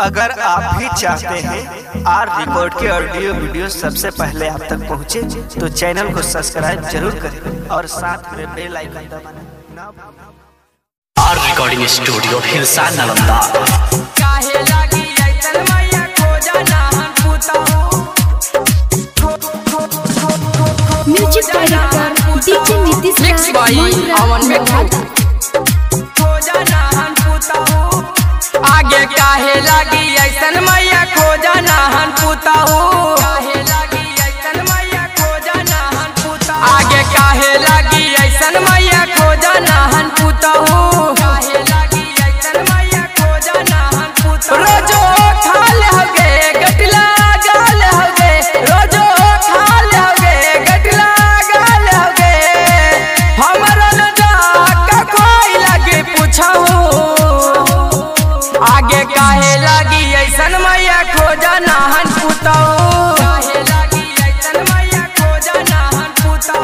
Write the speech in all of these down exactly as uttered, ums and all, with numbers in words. अगर आप भी चाहते हैं आर रिकॉर्ड के ऑडियो वीडियो सबसे पहले आप तक पहुंचे, तो चैनल को सब्सक्राइब जरूर करें और साथ में बेल आइकन दबाना ना भूलें। R recording studio Hilsa Nalanda. Music director DJ Nitish mix by Aman Meghwal. आगे काहे लगी ऐसन मैया खो जाना हन पुताऊ, आगे काहे लगी ऐसन मैया खो जाना हन पुताऊ। रोजो खाल हो गे गटला गाल हो गे, रोजो खाल हो गे गटला गाल हो गे, हमारा न जाके कोई लगी पूछाऊ। आगे काहे लगी ऐसन मैया खो जाना हन पुताऊ,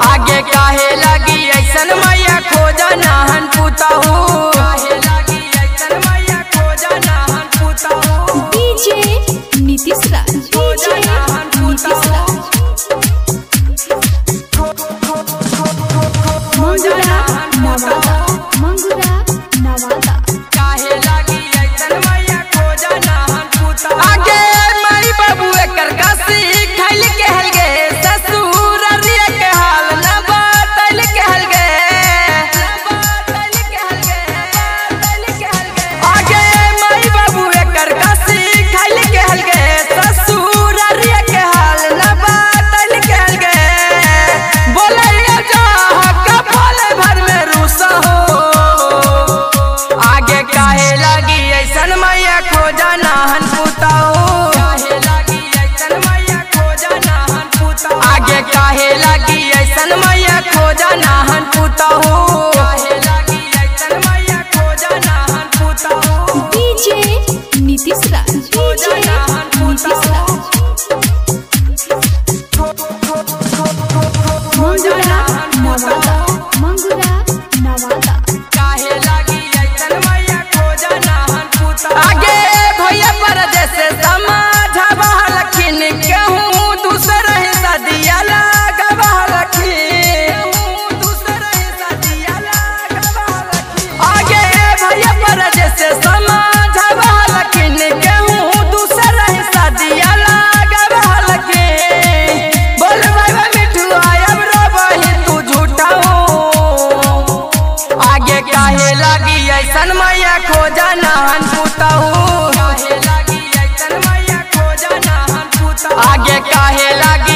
आगे काहे लगी ऐसन मैया खो जाना हन पुताऊ। DJ Nitish Raj, DJ Nitish Raj, Mangura Nawada, Mangura Nawada. काहे लगी ऐसन मैया खो जाना हन पुताऊ, काहे लगी ऐसन मैया खो जाना हन पुताऊ। DJ Nitish Raj, DJ Nitish Raj, Mangura Nawada, Mangura Nawada. काहे लगी ऐसन मैया खो जाना हन पुताऊ, आगे भैया पर जैसे समाज बाहर लखिन कहूं दूसरा हिस्सा दिया ऐसन मैया खो जाना हन पुताऊ, आगे काहे लगी